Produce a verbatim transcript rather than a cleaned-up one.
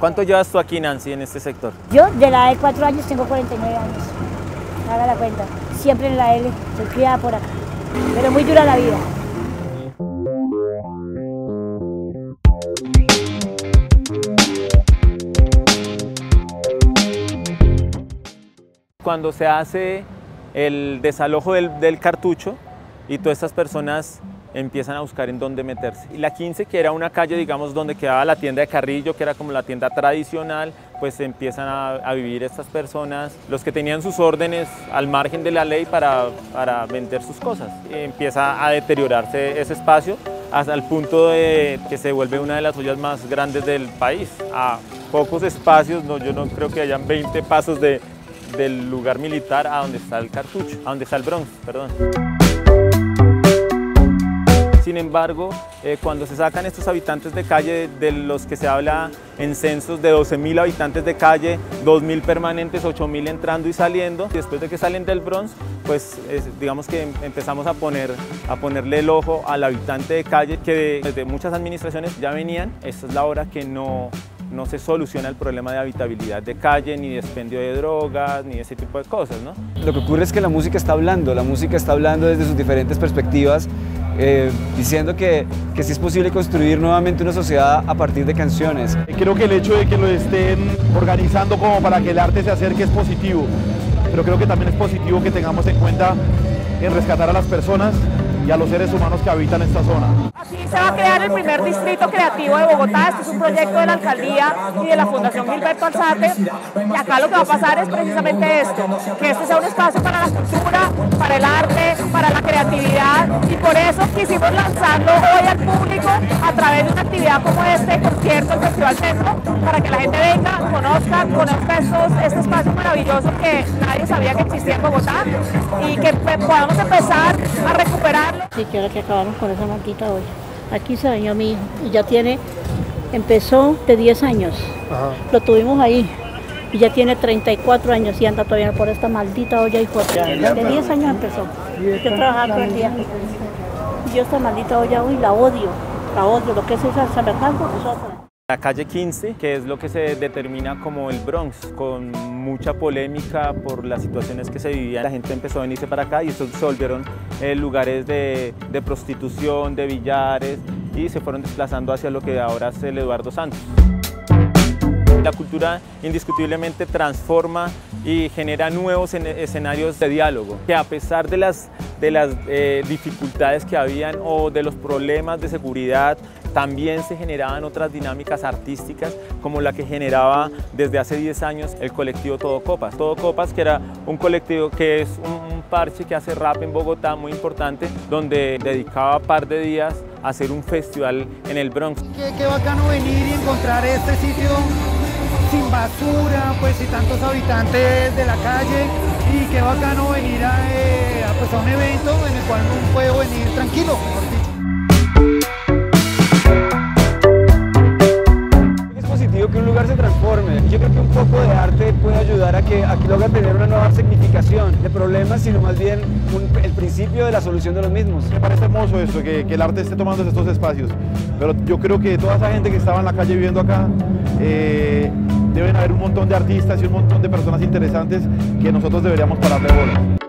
¿Cuánto llevas tú aquí, Nancy, en este sector? Yo, de la edad de cuatro años, tengo cuarenta y nueve años. Haga la cuenta. Siempre en la L, soy criada por acá. Pero muy dura la vida. Cuando se hace el desalojo del, del cartucho y todas estas personas empiezan a buscar en dónde meterse. Y la quince, que era una calle, digamos, donde quedaba la tienda de Carrillo, que era como la tienda tradicional, pues empiezan a, a vivir estas personas, los que tenían sus órdenes al margen de la ley para, para vender sus cosas. Empieza a deteriorarse ese espacio hasta el punto de que se vuelve una de las ollas más grandes del país. A pocos espacios, no, yo no creo que hayan veinte pasos de, del lugar militar a donde está el cartucho, a donde está el Bronx, perdón. Sin embargo, eh, cuando se sacan estos habitantes de calle, de los que se habla en censos de doce mil habitantes de calle, dos mil permanentes, ocho mil entrando y saliendo, después de que salen del Bronx, pues es, digamos que empezamos a, poner, a ponerle el ojo al habitante de calle, que de, desde muchas administraciones ya venían. Esta es la hora que no, no se soluciona el problema de habitabilidad de calle, ni de expendio de drogas, ni de ese tipo de cosas, ¿no? Lo que ocurre es que la música está hablando, la música está hablando desde sus diferentes perspectivas, Eh, diciendo que, que sí es posible construir nuevamente una sociedad a partir de canciones. Creo que el hecho de que lo estén organizando como para que el arte se acerque es positivo, pero creo que también es positivo que tengamos en cuenta en rescatar a las personas y a los seres humanos que habitan esta zona. Aquí se va a crear el primer distrito creativo de Bogotá. Este es un proyecto de la alcaldía y de la Fundación Gilberto Alzate, y acá lo que va a pasar es precisamente esto, que este sea un espacio para la cultura, para el arte, para la creatividad, y por eso quisimos lanzarlo hoy al público a través de una actividad como este concierto del Festival Centro, para que la gente venga, conozca, conozca estos, este espacio maravilloso que nadie sabía que existía en Bogotá, y que podamos empezar a recuperarlo. Sí, que ahora que acabamos con esa manquita hoy. Aquí se dañó mi hijo y ya tiene, empezó de diez años. Ajá. Lo tuvimos ahí y ya tiene treinta y cuatro años y anda todavía por esta maldita olla y fuerte. De diez años empezó. Yo trabajaba todo el día. Yo esta maldita olla hoy la odio, la odio. Lo que es esa San Bernardo, nosotros. La calle quince, que es lo que se determina como el Bronx, con mucha polémica por las situaciones que se vivían, la gente empezó a venirse para acá y se volvieron eh, lugares de, de prostitución, de billares, y se fueron desplazando hacia lo que ahora es el Eduardo Santos. La cultura indiscutiblemente transforma y genera nuevos escenarios de diálogo, que a pesar de las, de las eh, dificultades que habían o de los problemas de seguridad, también se generaban otras dinámicas artísticas como la que generaba desde hace diez años el colectivo Todo Copas. Todo Copas, que era un colectivo que es un, un parche que hace rap en Bogotá muy importante, donde dedicaba un par de días a hacer un festival en el Bronx. Qué, qué bacano venir y encontrar este sitio sin basura, pues y tantos habitantes de la calle, y qué bacano venir a, eh, a, pues, a un evento en el cual no puedo venir tranquilo. Es positivo que un lugar se transforme. Yo creo que un poco de arte puede ayudar a que, a que logre tener una nueva significación de problemas, sino más bien un, el principio de la solución de los mismos. Me parece hermoso eso, que, que el arte esté tomando estos espacios, pero yo creo que toda esa gente que estaba en la calle viviendo acá, eh, deben haber un montón de artistas y un montón de personas interesantes que nosotros deberíamos pararle bola.